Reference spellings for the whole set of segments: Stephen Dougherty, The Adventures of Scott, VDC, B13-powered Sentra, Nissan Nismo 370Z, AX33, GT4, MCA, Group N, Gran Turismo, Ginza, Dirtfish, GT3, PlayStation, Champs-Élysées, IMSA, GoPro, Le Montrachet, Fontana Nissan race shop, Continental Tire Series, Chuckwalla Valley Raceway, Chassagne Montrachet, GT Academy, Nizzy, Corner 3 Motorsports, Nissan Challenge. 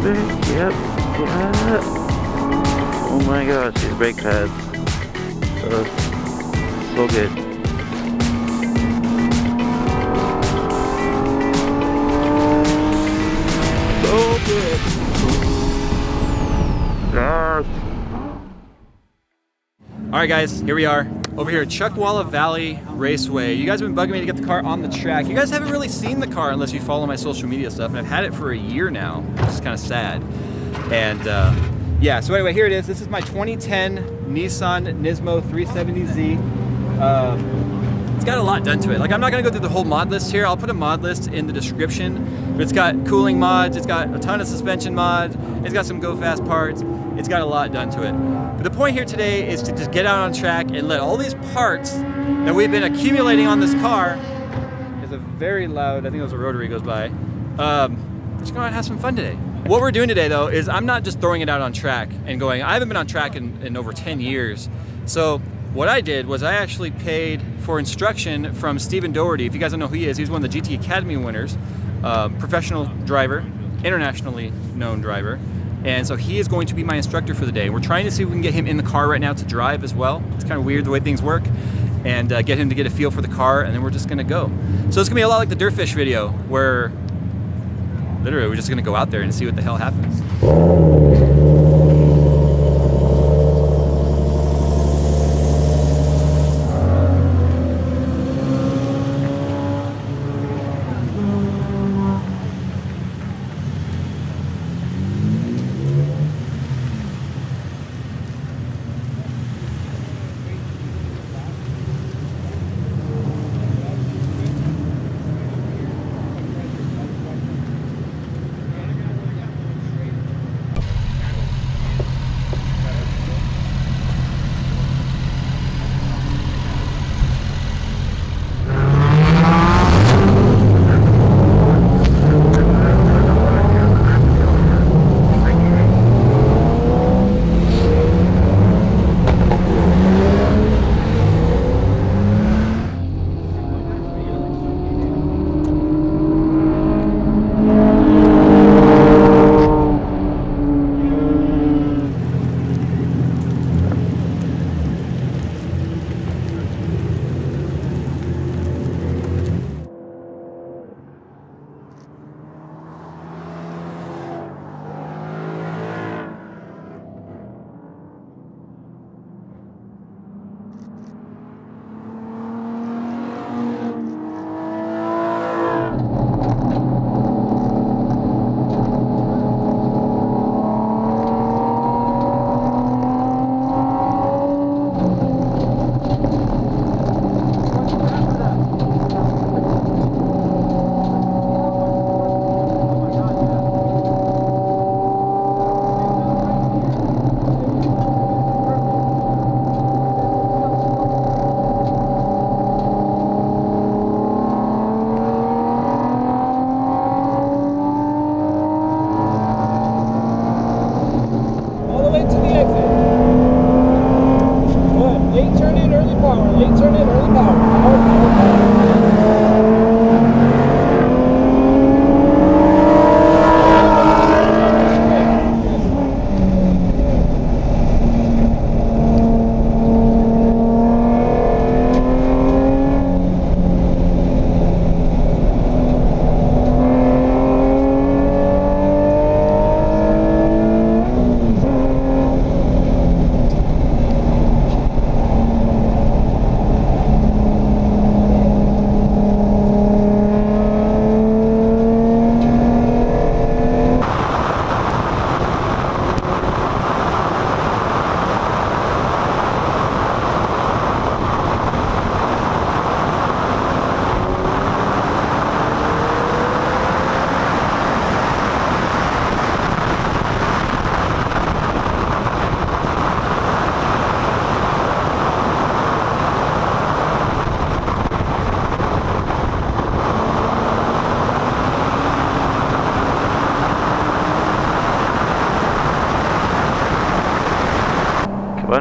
grab it. Yep. Yeah. Oh my gosh, these brake pads. So good. So good. Yes. Alright guys, here we are. Over here at Chuckwalla Valley Raceway. You guys have been bugging me to get the car on the track. You guys haven't really seen the car unless you follow my social media stuff, and I've had it for a year now, which is kind of sad. And yeah, so anyway, here it is. This is my 2010 Nissan Nismo 370Z. It's got a lot done to it. Like, I'm not gonna go through the whole mod list here. I'll put a mod list in the description. But it's got cooling mods, it's got a ton of suspension mods, it's got some go fast parts. It's got a lot done to it. But the point here today is to just get out on track and let all these parts that we've been accumulating on this car, is a very loud, I think it was a rotary goes by, just go out and have some fun today. What we're doing today though is I'm not just throwing it out on track and going, I haven't been on track in over 10 years. So what I did was I actually paid for instruction from Stephen Dougherty. If you guys don't know who he is, he's one of the GT Academy winners, professional driver, internationally known driver. And so he is going to be my instructor for the day. We're trying to see if we can get him in the car right now to drive as well. It's kind of weird the way things work. And get him to get a feel for the car, and then we're just gonna go. So it's gonna be a lot like the Dirtfish video, where literally we're just gonna go out there and see what the hell happens.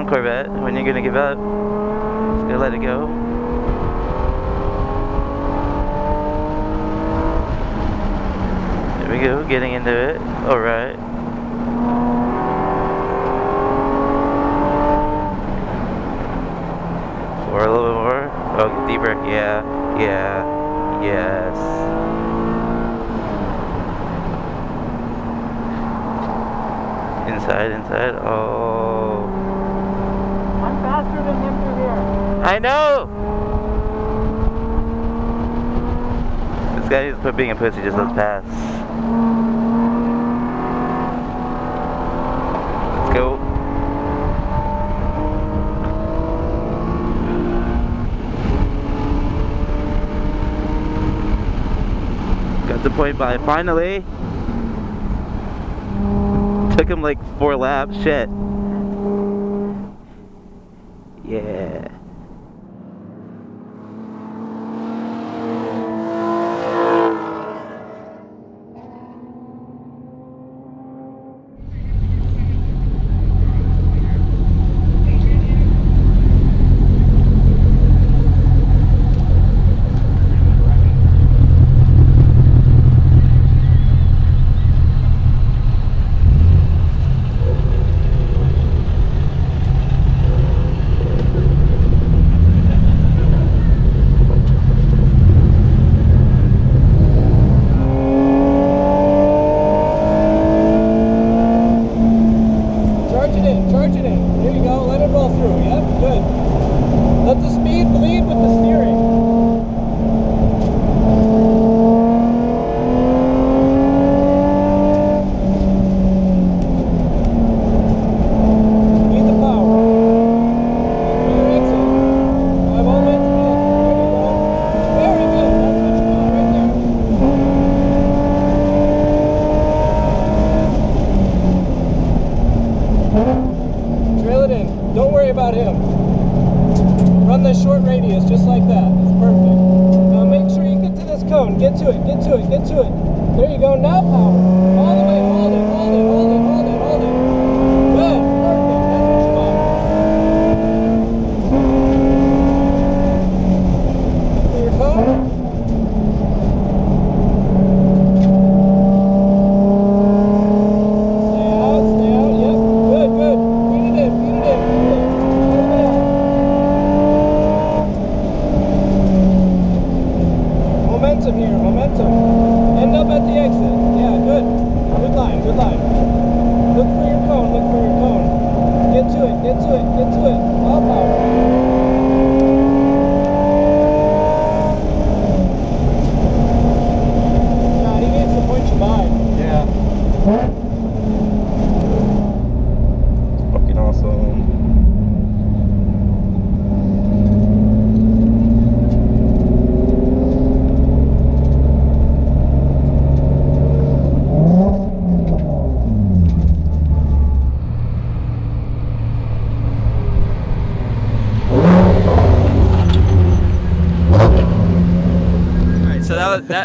Corvette, when you're gonna give up, just gonna let it go. There we go, getting into it. Alright. Or a little bit more. Oh, deep breath. Yeah. Yeah. Yes. Inside, inside. Oh. I'm faster than him through here. I know. This guy is being a pussy, just lets pass. Let's go. Got the point by finally. Took him like 4 laps, shit. Yeah.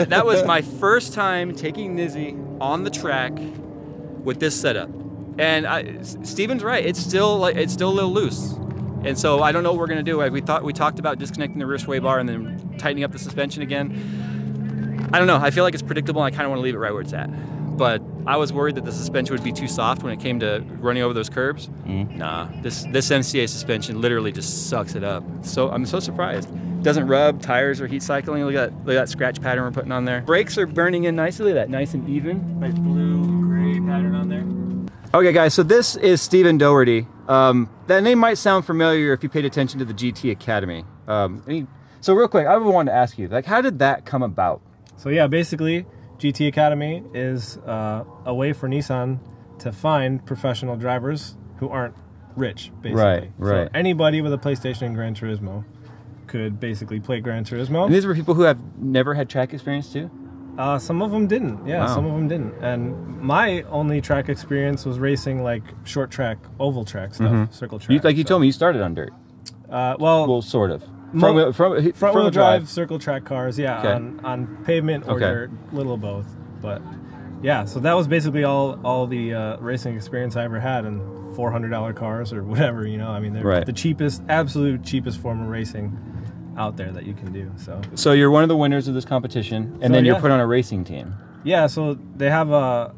That was my first time taking Nizzy on the track with this setup, and Stephen's right. It's still a little loose, and so I don't know what we're gonna do. We talked about disconnecting the rear sway bar and then tightening up the suspension again. I don't know. I feel like it's predictable, and I kind of want to leave it right where it's at. But I was worried that the suspension would be too soft when it came to running over those curbs. Nah, this MCA suspension literally just sucks it up. So I'm so surprised. Doesn't rub, tires are heat cycling. Look at that scratch pattern we're putting on there. Brakes are burning in nicely, that nice and even. Nice blue-gray pattern on there. Okay guys, so this is Stephen Dougherty. That name might sound familiar if you paid attention to the GT Academy. So real quick, I wanted to ask you, like, how did that come about? So yeah, basically, GT Academy is a way for Nissan to find professional drivers who aren't rich, basically. Right, right. So anybody with a PlayStation and Gran Turismo could basically play Gran Turismo. And these were people who have never had track experience too? Some of them didn't. Yeah, wow. Some of them didn't. And my only track experience was racing like short track, oval track stuff, circle track. You told me you started on dirt. Well, sort of. Front-wheel drive, circle track cars, yeah, okay. on pavement or dirt, little of both. But yeah, so that was basically all the racing experience I ever had, and $400 cars or whatever, you know. I mean, they're the cheapest, absolute cheapest form of racing out there that you can do. So you're one of the winners of this competition, and then you're put on a racing team. Yeah, so they have a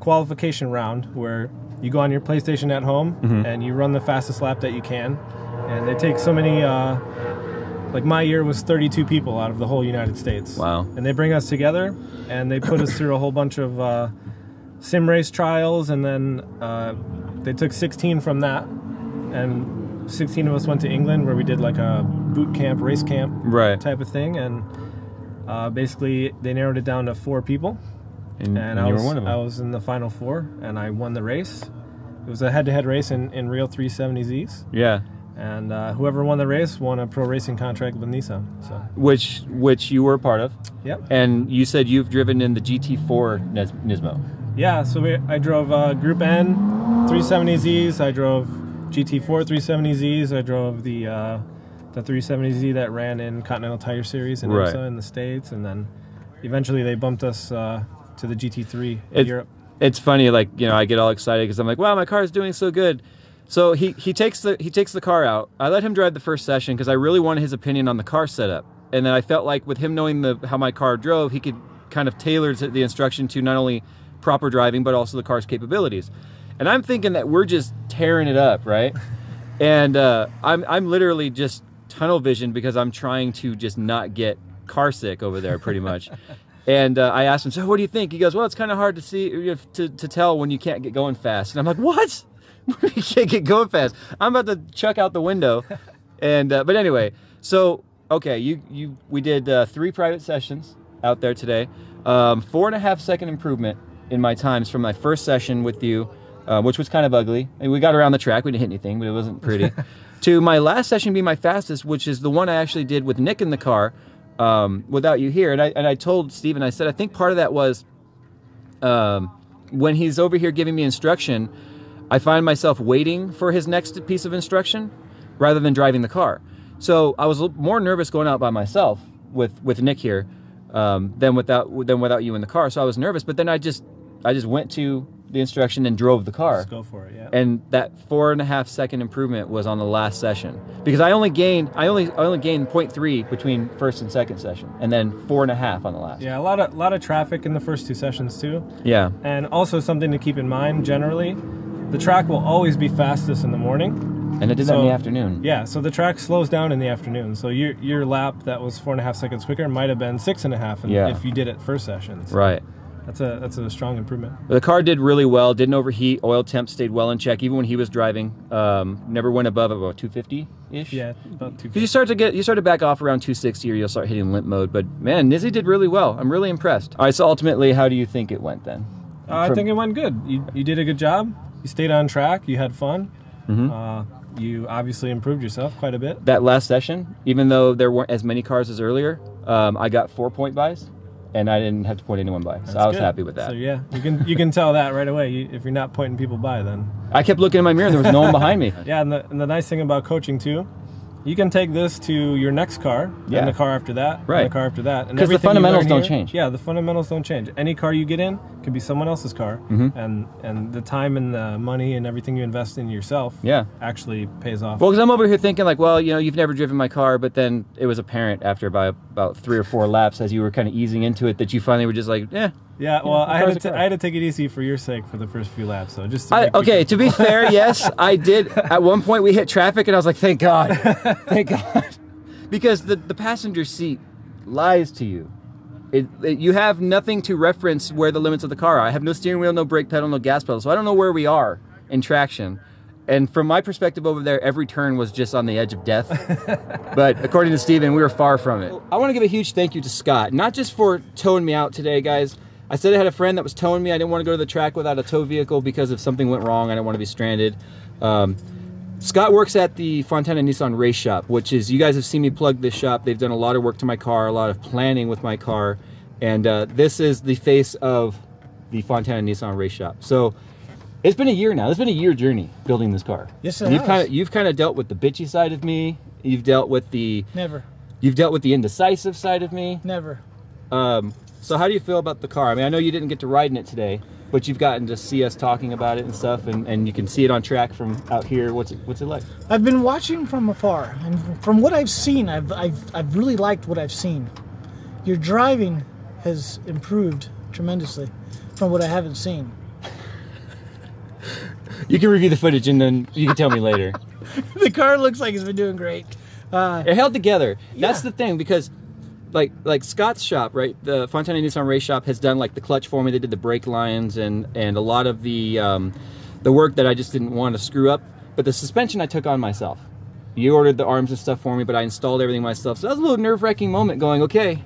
qualification round where you go on your PlayStation at home and you run the fastest lap that you can. And they take so many, like my year was 32 people out of the whole United States. Wow. And they bring us together and they put us through a whole bunch of sim race trials. And then they took 16 from that. And 16 of us went to England where we did like a boot camp, race camp type of thing. And basically they narrowed it down to 4 people. And I was one of them. I was in the final 4 and I won the race. It was a head-to-head race in real 370Zs. Yeah. And whoever won the race won a pro racing contract with Nissan. So. Which you were a part of. Yep. And you said you've driven in the GT4 Nismo. Yeah, so I drove Group N 370Zs. I drove GT4 370Zs. I drove the 370Z that ran in Continental Tire Series in IMSA in the States. And then eventually they bumped us... to the GT3 in Europe. It's funny, like, you know, I get all excited because I'm like, wow, my car is doing so good. So he takes the car out. I let him drive the first session because I really wanted his opinion on the car setup. And then I felt like with him knowing how my car drove, he could kind of tailor the instruction to not only proper driving, but also the car's capabilities. And I'm thinking that we're just tearing it up, right? And I'm literally just tunnel vision because I'm trying to just not get car sick over there pretty much. And I asked him, so what do you think? He goes, well, it's kind of hard to see, to tell when you can't get going fast. And I'm like, what? You can't get going fast. I'm about to chuck out the window. And but anyway, so, okay, we did 3 private sessions out there today. 4.5-second improvement in my times from my first session with you, which was kind of ugly. I mean, we got around the track. We didn't hit anything, but it wasn't pretty. To my last session being my fastest, which is the one I actually did with Nick in the car, without you here. And I told Stephen, I said, I think part of that was when he's over here giving me instruction, I find myself waiting for his next piece of instruction rather than driving the car. So I was more nervous going out by myself with Nick here than without you in the car. So I was nervous, but then I just went to the instruction and drove the car. Just go for it, yeah. And that 4.5-second improvement was on the last session because I only gained 0.3 between first and second session, and then 4.5 on the last. Yeah, a lot of traffic in the first 2 sessions too. Yeah. And also something to keep in mind generally, the track will always be fastest in the morning. And it did that in the afternoon. Yeah, so the track slows down in the afternoon. So your lap that was 4.5 seconds quicker might have been 6.5 if you did it first session. So. Right. That's a strong improvement. The car did really well, didn't overheat, oil temp stayed well in check, even when he was driving. Never went above about 250-ish. Yeah, about 250. You start to back off around 260 or you'll start hitting limp mode. But man, Nizzy did really well. I'm really impressed. All right, so ultimately, how do you think it went then? I think it went good. You did a good job. You stayed on track. You had fun. You obviously improved yourself quite a bit. That last session, even though there weren't as many cars as earlier, I got 4-point buys. And I didn't have to point anyone by, so I was happy with that. So yeah, you can tell that right away. If you're not pointing people by, then I kept looking in my mirror and there was no one behind me. Yeah, and the nice thing about coaching too, you can take this to your next car, and the car after that, and the car after that, because the fundamentals don't change. Yeah, the fundamentals don't change. Any car you get in could be someone else's car, and the time and the money and everything you invest in yourself, actually pays off. Well, because I'm over here thinking like, well, you know, you've never driven my car, but then it was apparent after about 3 or 4 laps, as you were kind of easing into it, that you finally were just like, eh. Yeah, well, I had to take it easy for your sake for the first few laps, so just... To be fair, yes, I did. At one point, we hit traffic, and I was like, thank God. Thank God. Because the passenger seat lies to you. You have nothing to reference where the limits of the car are. I have no steering wheel, no brake pedal, no gas pedal, so I don't know where we are in traction. And from my perspective over there, every turn was just on the edge of death. But according to Stephen, we were far from it. I want to give a huge thank you to Scott, not just for towing me out today, guys. I said I had a friend that was towing me. I didn't want to go to the track without a tow vehicle because if something went wrong, I didn't want to be stranded. Scott works at the Fontana Nissan race shop, which is, you guys have seen me plug this shop. They've done a lot of work to my car, a lot of planning with my car. And this is the face of the Fontana Nissan race shop. So it's been a year now. It's been a year journey building this car. Yes, it has. You've kind of dealt with the bitchy side of me. You've dealt with the... Never. You've dealt with the indecisive side of me. Never. So how do you feel about the car? I mean, I know you didn't get to ride in it today, but you've gotten to see us talking about it and stuff, and you can see it on track from out here. What's it like? I've been watching from afar, and from what I've seen, I've really liked what I've seen. Your driving has improved tremendously from what I haven't seen. You can review the footage and then you can tell me later. The car looks like it's been doing great. It held together. Yeah. That's the thing, because like Scott's shop, right? The Fontana Nissan race shop has done like the clutch for me. They did the brake lines and a lot of the work that I just didn't want to screw up. But the suspension I took on myself. You ordered the arms and stuff for me, but I installed everything myself. So that was a little nerve-wracking moment going, okay,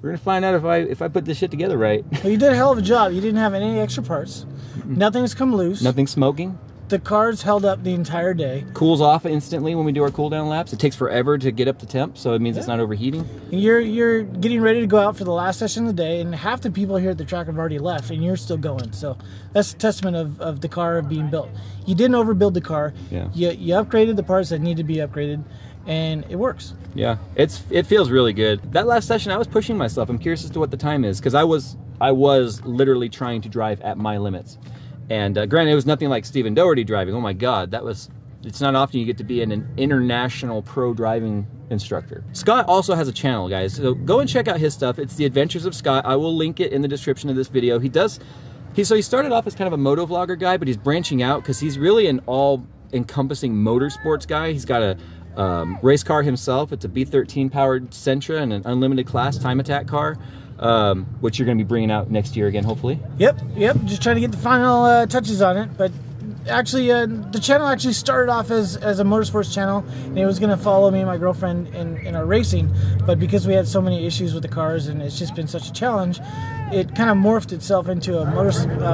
we're going to find out if I put this shit together right. Well, you did a hell of a job. You didn't have any extra parts. Nothing's come loose. Nothing's smoking. The car's held up the entire day. Cools off instantly when we do our cool-down laps. It takes forever to get up to temp, so it means it's not overheating. And you're getting ready to go out for the last session of the day, and half the people here at the track have already left, and you're still going. So that's a testament of the car being built. You didn't overbuild the car. Yeah. You upgraded the parts that need to be upgraded, and it works. Yeah, it feels really good. That last session, I was pushing myself. I'm curious as to what the time is, because I was literally trying to drive at my limits. And granted, it was nothing like Stephen Dougherty driving. Oh my God, that was, it's not often you get to be an international pro driving instructor. Scott also has a channel, guys. So go and check out his stuff. It's The Adventures of Scott. I will link it in the description of this video. He started off as kind of a moto vlogger guy, but he's branching out because he's really an all encompassing motorsports guy. He's got a race car himself. It's a B13-powered Sentra and an unlimited class time attack car. Which you're going to be bringing out next year again, hopefully. Yep. Just trying to get the final touches on it. But actually, the channel actually started off as a motorsports channel, and it was going to follow me and my girlfriend in our racing. But because we had so many issues with the cars, and it's just been such a challenge, it kind of morphed itself into a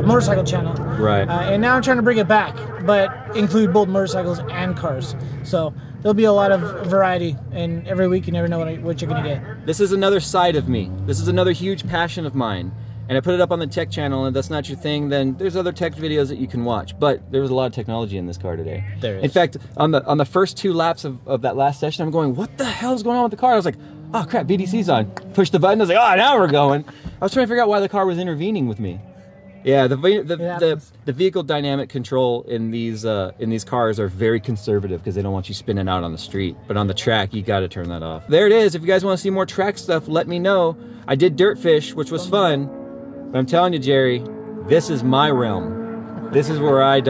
motorcycle channel. Right. And now I'm trying to bring it back, but include both motorcycles and cars. So there'll be a lot of variety, and every week you never know what you're going to get. This is another side of me. This is another huge passion of mine. And I put it up on the tech channel, and if that's not your thing, then there's other tech videos that you can watch. But there was a lot of technology in this car today. There is. In fact, on the first two laps of that last session, I'm going, what the hell's going on with the car? I was like, oh crap, VDC's on. Push the button. I was like, oh, now we're going. I was trying to figure out why the car was intervening with me. Yeah, the vehicle dynamic control in these cars are very conservative because they don't want you spinning out on the street. But on the track, you got to turn that off. There it is. If you guys want to see more track stuff, let me know. I did Dirtfish, which was fun. But I'm telling you, Jerry, this is my realm. This is where I'll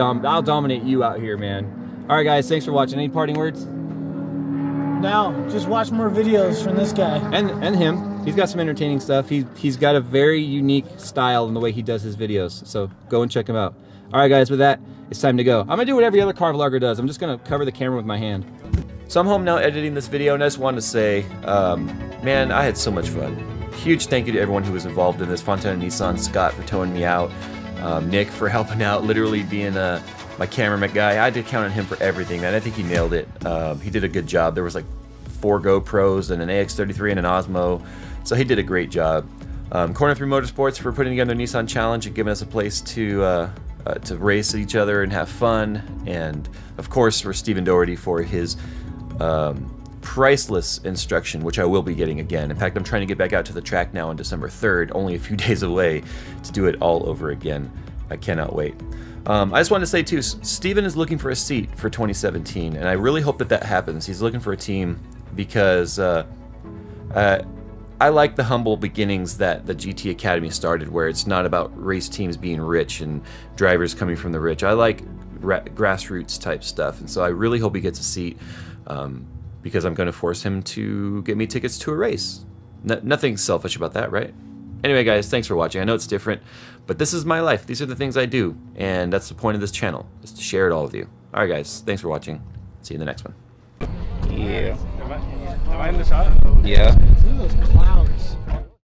dominate you out here, man. All right, guys, thanks for watching. Any parting words? No, just watch more videos from this guy. And him. He's got some entertaining stuff. He's got a very unique style in the way he does his videos, so go and check him out. All right, guys, with that, it's time to go. I'm gonna do what every other car vlogger does. I'm just gonna cover the camera with my hand. So I'm home now editing this video, and I just wanted to say, man, I had so much fun. Huge thank you to everyone who was involved in this. Fontana Nissan, Scott for towing me out, Nick for helping out, literally being my cameraman guy. I had to count on him for everything, man. I think he nailed it. He did a good job. There was like 4 GoPros and an AX33 and an Osmo. So he did a great job. Corner 3 Motorsports for putting together their Nissan Challenge and giving us a place to race each other and have fun. And of course for Stephen Dougherty for his priceless instruction, which I will be getting again. In fact, I'm trying to get back out to the track now on December 3rd, only a few days away, to do it all over again. I cannot wait. I just wanted to say too, Stephen is looking for a seat for 2017, and I really hope that happens. He's looking for a team because I like the humble beginnings that the GT Academy started, where it's not about race teams being rich and drivers coming from the rich. I like grassroots type stuff, and so I really hope he gets a seat because I'm going to force him to get me tickets to a race. Nothing selfish about that, right? Anyway, guys, thanks for watching. I know it's different, but this is my life. These are the things I do, and that's the point of this channel, is to share it all with you. All right, guys, thanks for watching. See you in the next one. Yeah. Am I in the shot? Yeah. Look at those clouds.